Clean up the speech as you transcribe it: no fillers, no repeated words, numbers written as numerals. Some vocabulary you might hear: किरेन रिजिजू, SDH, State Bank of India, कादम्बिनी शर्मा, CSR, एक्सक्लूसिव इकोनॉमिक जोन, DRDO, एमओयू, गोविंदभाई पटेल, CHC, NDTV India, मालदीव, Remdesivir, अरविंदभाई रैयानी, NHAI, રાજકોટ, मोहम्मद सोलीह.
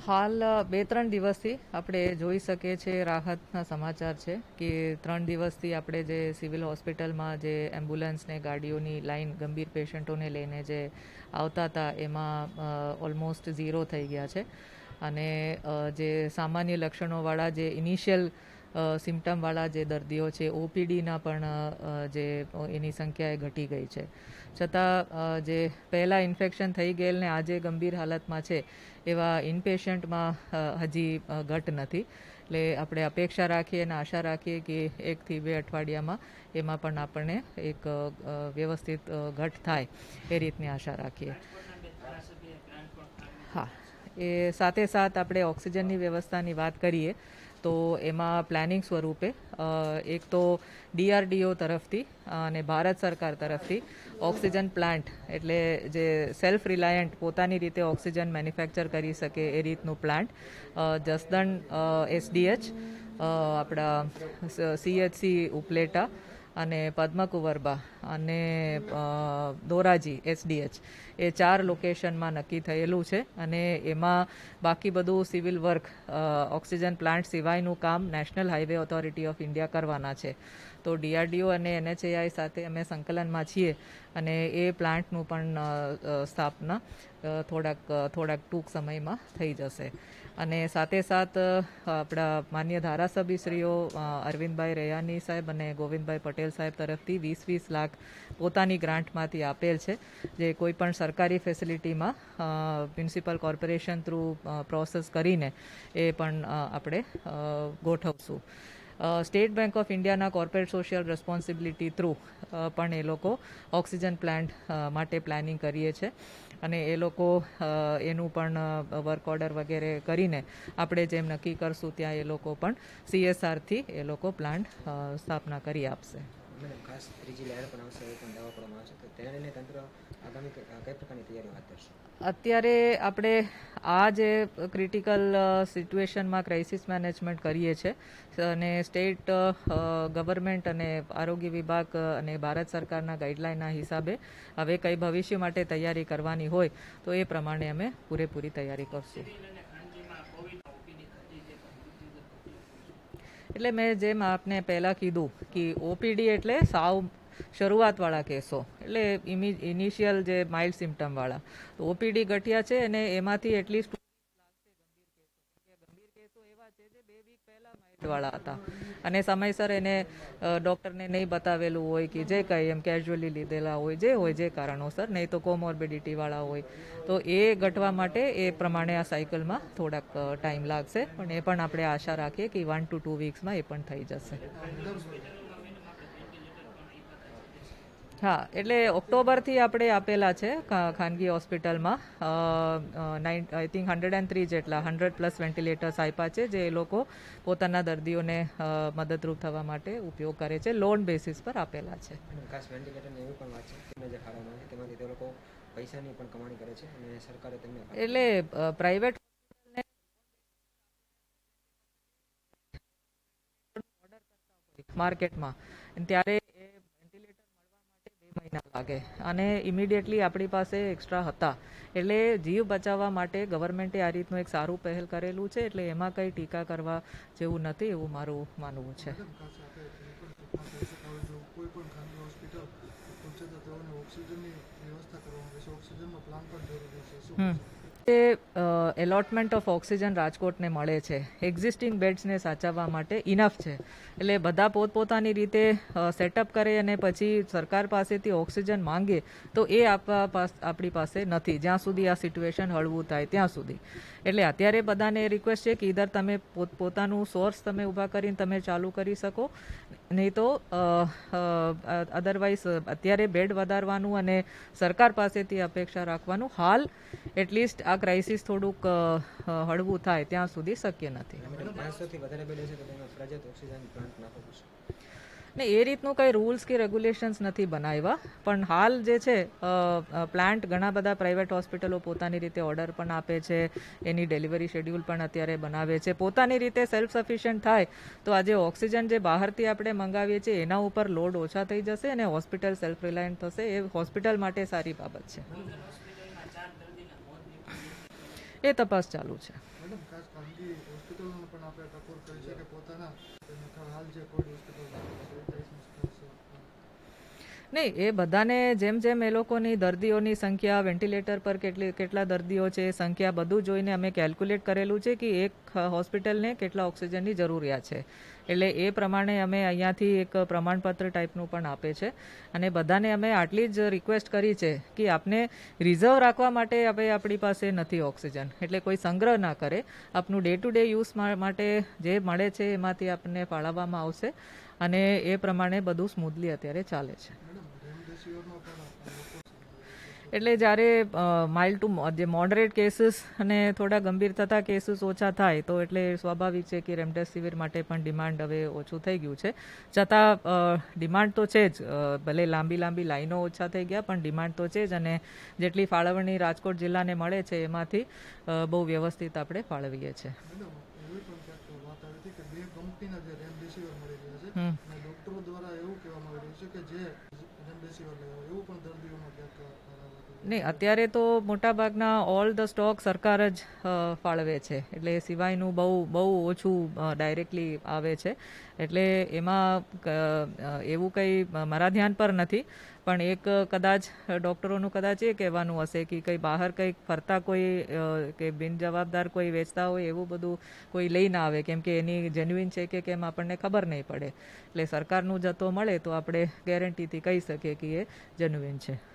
हाल 2-3 दिवस थी आपणे जोई सके छे राहतना समाचार छे कि 3 दिवस थी आपणे जे सिविल हॉस्पिटल में जे एम्बुलेंस ने गाड़ीओनी लाइन गंभीर पेशेंटों ने लईने जे आवता हता एमां ऑलमोस्ट जीरो थई गया छे अने जे सामान्य लक्षणोंवाळा जे इनिशियल सिम्टमवाळा जे दर्दीओ छे ओपीडीना पण जे एनी संख्याए घटी गई छे छतां जे पहला इन्फेक्शन थई गयेल ने आजे गंभीर हालतमां छे एवा इनपेशेंट में हजी घट नथी एटले आपणे अपेक्षा राखीए ने आशा राखीए कि 1 થી 2 अठवाडियामां एमां पण आपणे एक व्यवस्थित घट थाय ए रीतनी आशा राखीए। हाँ, ए साथे साथ आपणे ऑक्सिजननी व्यवस्थानी वात करीए तो एमा प्लानिंग स्वरूपे एक तो DRDO तरफथी अने भारत सरकार तरफथी ऑक्सिजन प्लांट एटले जे सेल्फ रिलायंट पोतानी रीते ऑक्सिजन मेन्युफेक्चर करी सके ए रीतनु प्लांट जसदण SDH आपड़ा CHC उपलेटा अने पद्मकुवरबा अने दोराजी SDH ए 4 लोकेशन में नक्की थयेलू छे अने एमां बाकी बधु सिविल वर्क ऑक्सिजन प्लांट सिवायनुं काम national highway authority of India करवाना छे तो DRDO अने NHAI साथे अमे संकलन में छीए अने ए प्लांटनुं पण स्थापना थोड़ा टूंक समय में थई जशे अने साथे साथ आपड़ा मान्य धारासभ्यश्रीओ अरविंदभाई रैयानी साहेब अने गोविंदभाई पटेल साहेब तरफथी 20-20 लाख पोतानी ग्रांटमांथी आपेल छे जे कोईपण सरकारी फेसिलिटी में म्युनिसिपल कॉर्पोरेशन थ्रू प्रोसेस करीने ए पण आपणे गोठवशुं। स्टेट बैंक ऑफ इंडिया ना कॉर्पोरेट सोशियल रेस्पोन्सिबिलिटी थ्रू पण ए लोको ऑक्सिजन प्लांट माटे प्लानिंग करीए छे अने ए लोको एनु पण वर्क ऑर्डर वगैरह करीने आपणे जेम नक्की करशुं त्यां ए लोको पण CSR थी ए लोको प्लांट स्थापना करी आपशे। खास त्रीजी लहर पण आवशे ए पण दावा करवामां आवशे तो तेणे लईने तंत्र आगामी कई प्रकारनी तैयारीओ हाथ धरशे। अत्यारे आपणे आ जे क्रिटिकल सिच्युएशन में क्राइसिस मैनेजमेंट करीए छे अने स्टेट गवर्मेंट अने आरोग्य विभाग अने भारत सरकारना गाइडलाइनना हिसाबे हवे कई भविष्य माटे तैयारी करवानी होय तो ए प्रमाणे अमे पूरेपूरी तैयारी करशुं। एटले मैं जेम आपने पहला कीधुं कि ओपीडी एटले साव शरूआतवाळा केसो एटले इनिशियल जे माइल्ड सिम्टमवाळा तो ओपीडी घट्या छे अने एमांथी एटलीस्ट गंभीर केसो एवा छे जे 2 वीक पहला माइल्डवाळा हता अने समयसर एने डॉक्टरने नहीं बतावेलुं होय कि जे कांई एम केज्युअली लीधेला होय जे कारणोसर नहीं तो कोमोर्बिडिटीवाळा होय तो ए घटवा माटे ए प्रमाणे आ साइकलमां थोड़ाक टाइम लागशे पण ए पण आपणे आशा राखीए कि 1 to 2 वीक्समां ए पण थई जशे। हाँ, एटले ऑक्टोबरथी आपणे आपेला छे खानगी हॉस्पिટલमां आई थिंक 103 जेटला 100+ वेन्टिलेटर्स आप्या छे जे लोको पोताना दर्दीओने मददरूप थवा माटे उपयोग करे छे लोन बेसिस पर आपेला छे। खास वेन्टिलेटरने एवी पण वात छे कि जे खारामा छे तेमांथी ते लोको पैसानी पण कमाणी करे छे अने सरकारे तेમને एटले प्राइवेट ऑर्डर करता मार्केट में त्यारे महीना लागे अने इमिडिएटली आपणी पासे एक्स्ट्रा हता एटले जीव बचाववा माटे गवर्नमेंटे आ रीतनो एक सारू पहल करेलू छे एटले एमां कई टीका करवा जेवुं नथी एवुं मारुं मानवुं छे। एलॉटमेंट ऑफ ऑक्सिजन राजकोट ने मळे छे एक्जिस्टिंग बेड्स ने साचववा माटे इनफ छे एटले बधा पोतपोतानी रीते सेटअप करे अने पछी सरकार पासेथी ऑक्सिजन मांगे तो ए आपणी पासे नथी ज्यां सुधी आ सिच्युएशन हळवुं थाय त्यां सुधी एटले अत्यारे बधाने रिक्वेस्ट छे कि ईधर तमे पोतपोतानुं सोर्स तमे ऊभा करीने तमे चालू करी शको नहीं तो अदरवाइज अत्यारे बेड वधारवानुं अने सरकार पासेथी अपेक्षा राखवानुं हाल एटलीस्ट आ क्राइसिस थोड़ुंक हळवुं थाय त्यां सुधी शक्य नथी। ने ए रीतनु कई रूल्स के रेग्युलेशन्स नहीं बनाव्या पण हाल जे छे प्लांट घणा बधा प्राइवेट हॉस्पिटलों पोतानी रीते ऑर्डर पण आपे छे एनी डिलिवरी शेड्यूल पण अत्यारे बनावे छे पोतानी रीते सेल्फ सफिशियंट थाय तो आज ऑक्सिजन जे बहारथी आपणे मंगावीए छे एना उपर लोड ओछा थई जशे अने हॉस्पिटल सेल्फ रिलायंट थशे ए हॉस्पिटल माटे सारी बाबत छे। એ તપાસ ચાલુ છે। नहीं ए बधाने जेम जेम ए लोकोनी दर्दीओनी संख्या वेंटिलेटर पर केटला दर्दीओ छे संख्या बधु जोईने अमे केल्क्युलेट करेलू छे कि एक हॉस्पिटल ने केटला ऑक्सिजननी जरूरियात छे एटले ए प्रमाणे अमे अहींयाथी एक प्रमाणपत्र टाइपनुं पण आपे छे अने बधाने अमे आटली ज रिक्वेस्ट करी छे कि आपने रिजर्व राखवा माटे अमे आपणी पासे नथी ऑक्सिजन एटले कोई संग्रह ना करे आपनुं डे टू डे यूज माटे जे मळे छे एमांथी आपने फाळववामां आवशे अने ए प्रमाणे बधुं स्मूथली अत्यारे चाले छे। एटले जारे माइल्ड टू मॉडरेट केसेस अने थोड़ा गंभीरता केसेस ओछा थाय तो एटले स्वाभाविक है कि रेमडेसिविर माटे पण डिमांड हवे ओछुं थई गयुं छे छतां डिमांड तो है ज भले लांबी लांबी लाइनों ओछा थई गया पण डिमांड तो है ज अने जेटली फाळवणी राजकोट जिल्लाने मळे छे एमांथी बहु व्यवस्थित आपणे फाळवीए छे। नहीं अत्यारे तो मोटा भागना ऑल द स्टॉक सरकार ज फाळवे छे एटले सिवायनु बहु बहु ओछू डायरेक्टली आवे छे एटले एमां एवुं कई मारा ध्यान पर नथी पण एक कदाच डॉक्टरों कदाच ए कहेवानुं हशे कि कई बहार कई फरता कोई के बिनजवाबदार कोई वेचता होय एवुं बधुं कोई लई न आवे केम के एनी जेन्युइन छे के केम आपणने खबर नहीं पड़े एटले सरकारनुं जतो मळे तो आपणे गेरंटीथी कही सकीए कि ए जेन्युइन छे।